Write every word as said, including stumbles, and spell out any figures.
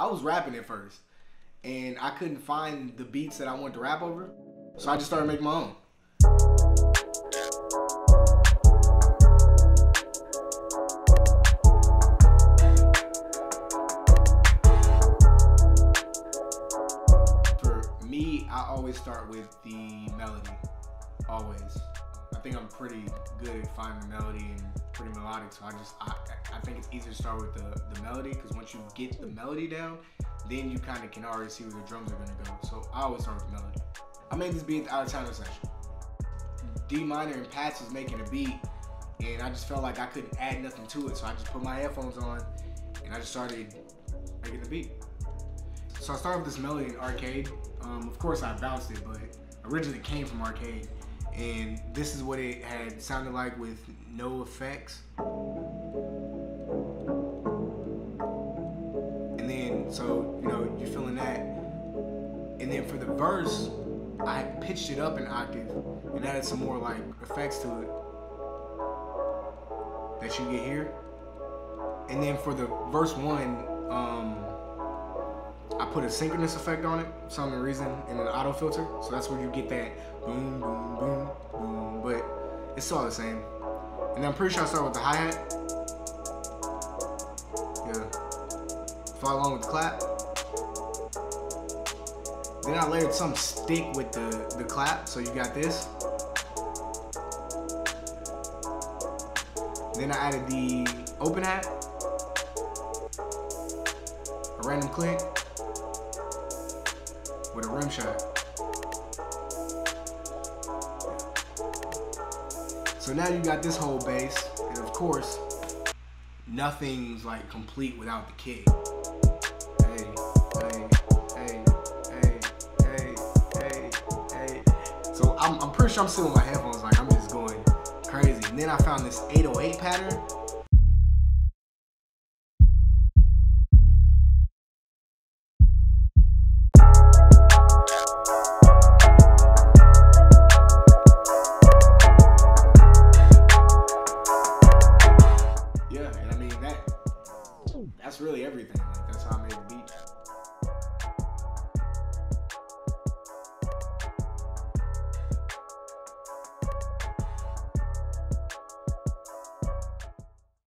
I was rapping at first, and I couldn't find the beats that I wanted to rap over, so I just started making my own. For me, I always start with the melody, always. I think I'm pretty good at finding melody and pretty melodic, so I just I, I think it's easier to start with the, the melody, because once you get the melody down, then you kind of can already see where the drums are going to go. So I always start with the melody. I made this beat at the Out of Town session. D minor and Pat's was making a beat, and I just felt like I couldn't add nothing to it, so I just put my headphones on and I just started making the beat. So I started with this melody in Arcade. Um, of course I bounced it, but originally it came from Arcade. And this is what it had sounded like with no effects. And then, so, you know, you're feeling that. And then for the verse, I pitched it up an octave and added some more like effects to it that you get here. And then for the verse one, um, I put a synchronous effect on it, for some reason, and an auto filter. So that's where you get that boom, boom, boom, boom, but it's all the same. And I'm pretty sure I start with the hi-hat. Yeah. Follow along with the clap. Then I layered some stick with the, the clap, so you got this. Then I added the open hat. A random click. With a rim shot. So now you got this whole bass, and of course, nothing's like complete without the kick. Hey, hey, hey, hey, hey, hey, hey. So I'm, I'm pretty sure I'm sitting with my headphones, like I'm just going crazy. And then I found this eight oh eight pattern.